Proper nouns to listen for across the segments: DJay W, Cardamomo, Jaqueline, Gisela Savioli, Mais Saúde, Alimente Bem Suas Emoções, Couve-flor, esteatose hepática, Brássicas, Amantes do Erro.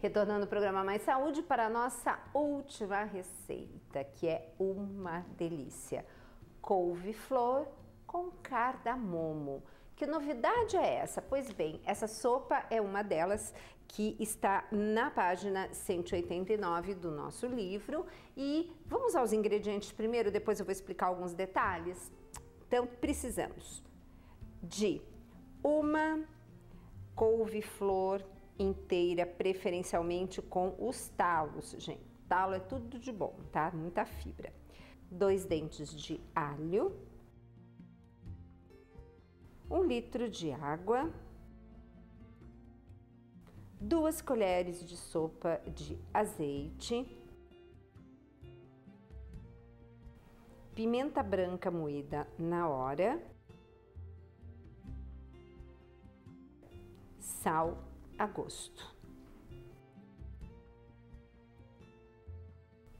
Retornando ao programa Mais Saúde para a nossa última receita, que é uma delícia. Couve-flor com cardamomo. Que novidade é essa? Pois bem, essa sopa é uma delas que está na página 189 do nosso livro. E vamos aos ingredientes primeiro, depois eu vou explicar alguns detalhes. Então, precisamos de uma couve-flor inteira, preferencialmente com os talos, gente. Talo é tudo de bom, tá? Muita fibra. 2 dentes de alho, 1 litro de água, 2 colheres de sopa de azeite, pimenta branca moída na hora, sal a gosto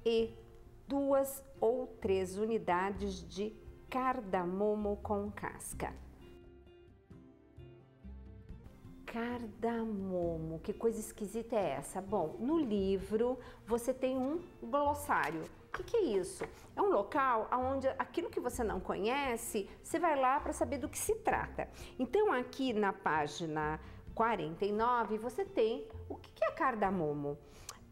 e 2 ou 3 unidades de cardamomo com casca. Cardamomo, que coisa esquisita é essa? Bom, no livro você tem um glossário. O que é isso? É um local onde aquilo que você não conhece, você vai lá para saber do que se trata. Então aqui na página 49 você tem o que é cardamomo.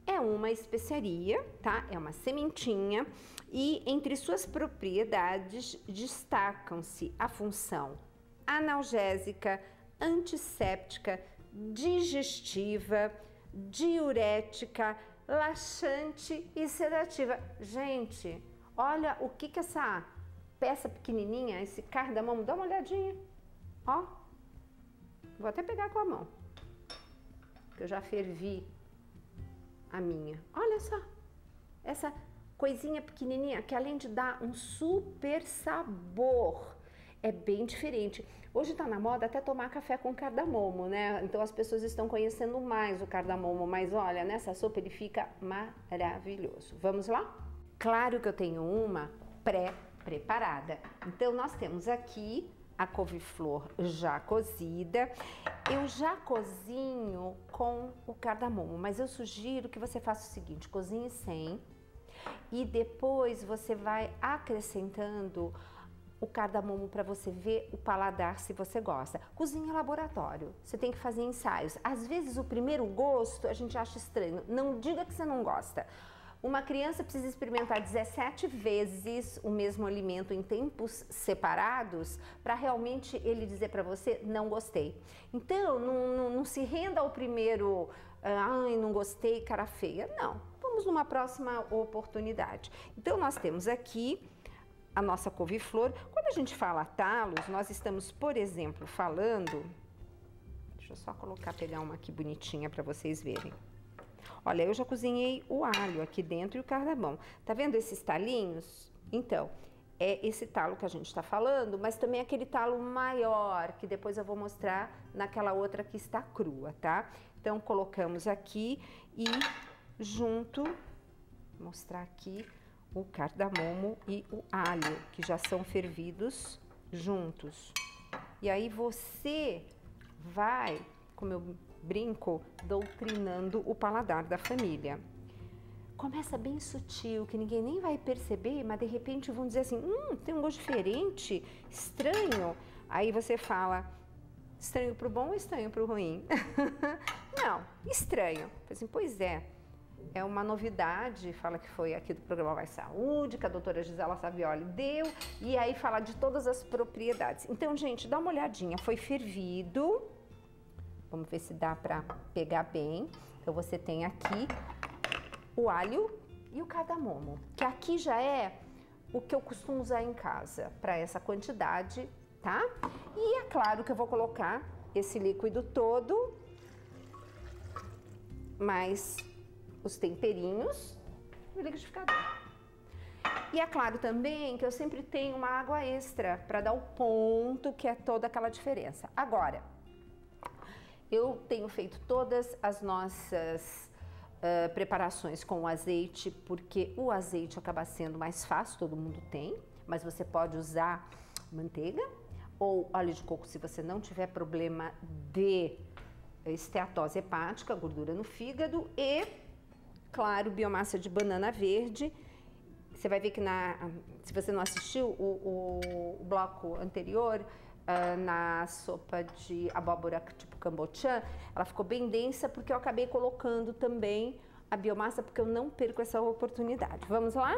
É uma especiaria, tá? É uma sementinha e entre suas propriedades destacam-se a função analgésica, antisséptica, digestiva, diurética, laxante e sedativa. Gente, olha o que essa peça pequenininha, esse cardamomo, dá uma olhadinha, ó. Vou até pegar com a mão, que eu já fervi a minha. Olha só, essa coisinha pequenininha que além de dar um super sabor, é bem diferente. Hoje tá na moda até tomar café com cardamomo, né? Então as pessoas estão conhecendo mais o cardamomo, mas olha, nessa sopa ele fica maravilhoso. Vamos lá? Claro que eu tenho uma pré-preparada. Então nós temos aqui a couve-flor já cozida. Eu já cozinho com o cardamomo, mas eu sugiro que você faça o seguinte, cozinhe sem e depois você vai acrescentando o cardamomo para você ver o paladar se você gosta. Cozinha em laboratório, você tem que fazer ensaios. Às vezes o primeiro gosto a gente acha estranho, não diga que você não gosta. Uma criança precisa experimentar 17 vezes o mesmo alimento em tempos separados para realmente ele dizer para você, não gostei. Então, não se renda ao primeiro, ai, não gostei, cara feia. Não, vamos numa próxima oportunidade. Então, nós temos aqui a nossa couve-flor. Quando a gente fala talos, nós estamos, por exemplo, falando... Deixa eu só pegar uma aqui bonitinha para vocês verem. Olha, eu já cozinhei o alho aqui dentro e o cardamomo. Tá vendo esses talinhos? Então, é esse talo que a gente tá falando, mas também aquele talo maior, que depois eu vou mostrar naquela outra que está crua, tá? Então, colocamos aqui e junto, vou mostrar aqui o cardamomo e o alho, que já são fervidos juntos. E aí você vai, como eu brinco, doutrinando o paladar da família. Começa bem sutil, que ninguém nem vai perceber, mas de repente vão dizer assim, tem um gosto diferente, estranho. Aí você fala, estranho pro bom ou estranho pro ruim? Não, estranho. Assim, pois é, é uma novidade, fala que foi aqui do programa Mais Saúde, que a doutora Gisela Savioli deu, e aí fala de todas as propriedades. Então, gente, dá uma olhadinha, foi fervido. Vamos ver se dá para pegar bem. Então você tem aqui o alho e o cardamomo, que aqui já é o que eu costumo usar em casa para essa quantidade, tá? E é claro que eu vou colocar esse líquido todo, mais os temperinhos no liquidificador. E é claro também que eu sempre tenho uma água extra para dar o ponto, que é toda aquela diferença. Agora, eu tenho feito todas as nossas preparações com o azeite, porque o azeite acaba sendo mais fácil, todo mundo tem, mas você pode usar manteiga ou óleo de coco se você não tiver problema de esteatose hepática, gordura no fígado e, claro, biomassa de banana verde. Você vai ver que se você não assistiu o bloco anterior, na sopa de abóbora tipo cambotiã, ela ficou bem densa porque eu acabei colocando também a biomassa, porque eu não perco essa oportunidade. Vamos lá?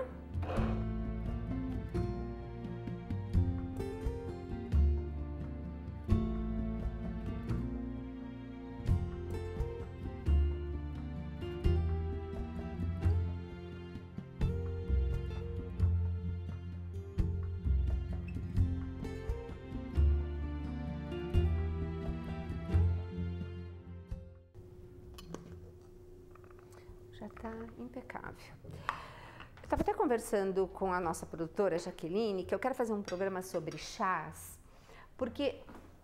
Já tá impecável. Eu estava até conversando com a nossa produtora Jaqueline, que eu quero fazer um programa sobre chás, porque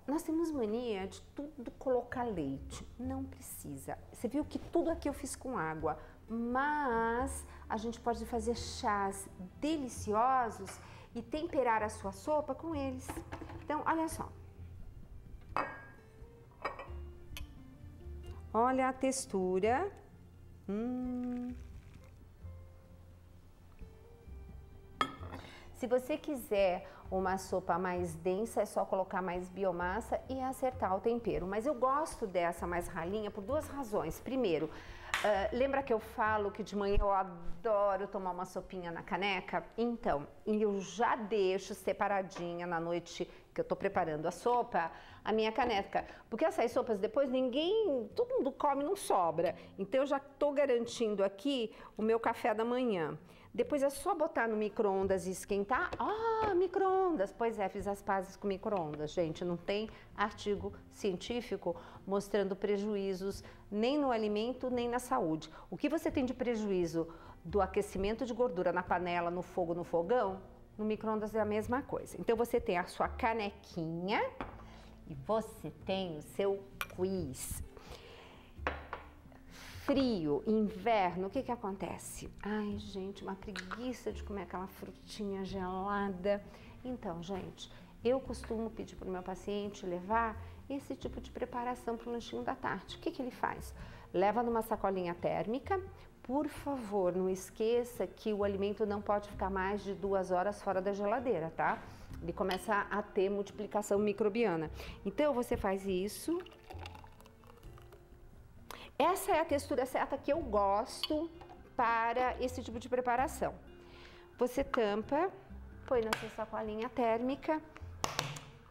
nós temos mania de tudo colocar leite. Não precisa. Você viu que tudo aqui eu fiz com água, mas a gente pode fazer chás deliciosos e temperar a sua sopa com eles. Então, olha só. Olha a textura. Se você quiser uma sopa mais densa, é só colocar mais biomassa e acertar o tempero. Mas eu gosto dessa mais ralinha por duas razões. Primeiro, lembra que eu falo que de manhã eu adoro tomar uma sopinha na caneca? Então, eu já deixo separadinha na noite que eu tô preparando a sopa, a minha caneca. Porque essas sopas depois todo mundo come, não sobra. Então eu já tô garantindo aqui o meu café da manhã. Depois é só botar no micro-ondas e esquentar. Ah, micro-ondas! Pois é, fiz as pazes com micro-ondas, gente. Não tem artigo científico mostrando prejuízos nem no alimento, nem na saúde. O que você tem de prejuízo do aquecimento de gordura na panela, no fogo, no fogão, no micro-ondas é a mesma coisa. Então você tem a sua canequinha e você tem o seu quiz. Frio, inverno, o que que acontece? Ai, gente, uma preguiça de comer aquela frutinha gelada. Então, gente, eu costumo pedir para o meu paciente levar esse tipo de preparação para o lanchinho da tarde. O que que ele faz? Leva numa sacolinha térmica. Por favor, não esqueça que o alimento não pode ficar mais de 2 horas fora da geladeira, tá? Ele começa a ter multiplicação microbiana. Então, você faz isso. Essa é a textura certa que eu gosto para esse tipo de preparação. Você tampa, põe na sua sacolinha térmica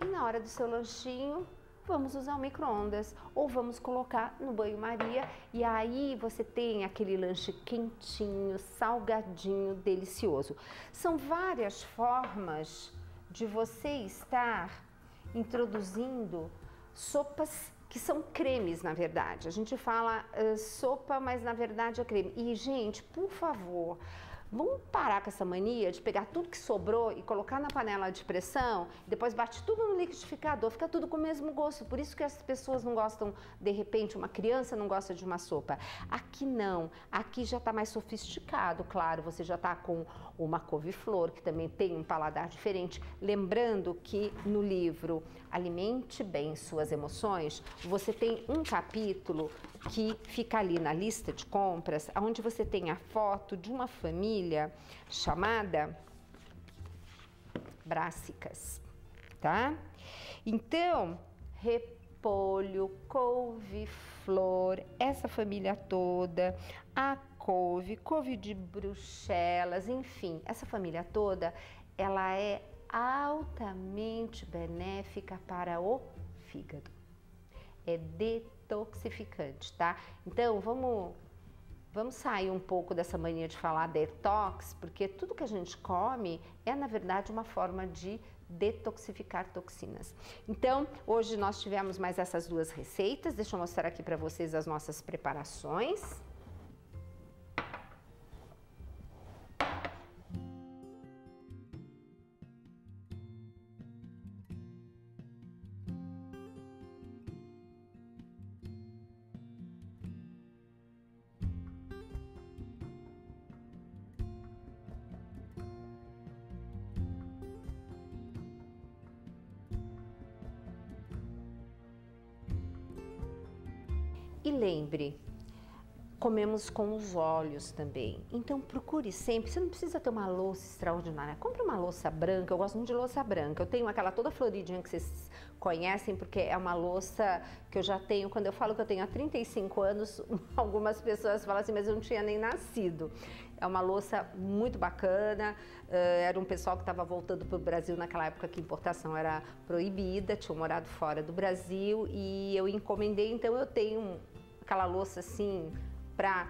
e na hora do seu lanchinho, vamos usar o micro-ondas ou vamos colocar no banho-maria e aí você tem aquele lanche quentinho, salgadinho, delicioso. São várias formas de você estar introduzindo sopas que são cremes, na verdade. A gente fala sopa, mas na verdade é creme. E, gente, por favor, vamos parar com essa mania de pegar tudo que sobrou e colocar na panela de pressão, depois bate tudo no liquidificador, fica tudo com o mesmo gosto. Por isso que as pessoas não gostam, de repente, uma criança não gosta de uma sopa. Aqui não, aqui já está mais sofisticado, claro, você já está com uma couve-flor, que também tem um paladar diferente. Lembrando que no livro Alimente Bem Suas Emoções, você tem um capítulo que fica ali na lista de compras, onde você tem a foto de uma família chamada Brássicas, tá? Então, repolho, couve-flor, essa família toda, a couve, couve de Bruxelas, enfim, essa família toda, ela é altamente benéfica para o fígado. É detoxificante, tá? Então, vamos sair um pouco dessa mania de falar detox, porque tudo que a gente come é, na verdade, uma forma de detoxificar toxinas. Então, hoje nós tivemos mais essas duas receitas. Deixa eu mostrar aqui para vocês as nossas preparações. E lembre, comemos com os olhos também, então procure sempre, você não precisa ter uma louça extraordinária, compre uma louça branca, eu gosto muito de louça branca, eu tenho aquela toda floridinha que vocês conhecem, porque é uma louça que eu já tenho, quando eu falo que eu tenho há 35 anos, algumas pessoas falam assim, mas eu não tinha nem nascido. É uma louça muito bacana, era um pessoal que estava voltando para o Brasil naquela época que importação era proibida, tinham morado fora do Brasil e eu encomendei, então eu tenho aquela louça assim, para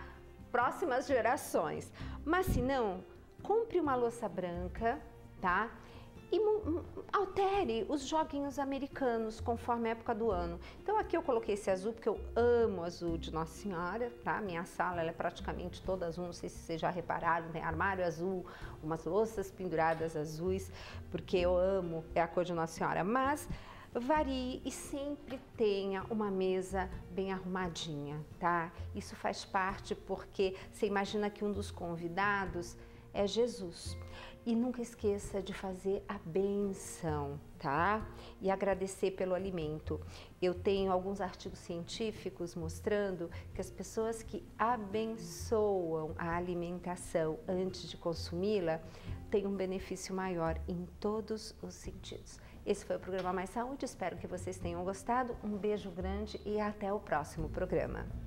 próximas gerações, mas se não, compre uma louça branca, tá? E altere os joguinhos americanos conforme a época do ano. Então aqui eu coloquei esse azul porque eu amo azul de Nossa Senhora, tá? Minha sala ela é praticamente toda azul, não sei se vocês já repararam, tem armário azul, umas louças penduradas azuis, porque eu amo, é a cor de Nossa Senhora, mas varie e sempre tenha uma mesa bem arrumadinha, tá? Isso faz parte porque você imagina que um dos convidados é Jesus. E nunca esqueça de fazer a benção, tá? E agradecer pelo alimento. Eu tenho alguns artigos científicos mostrando que as pessoas que abençoam a alimentação antes de consumi-la têm um benefício maior em todos os sentidos. Esse foi o programa Mais Saúde, espero que vocês tenham gostado. Um beijo grande e até o próximo programa.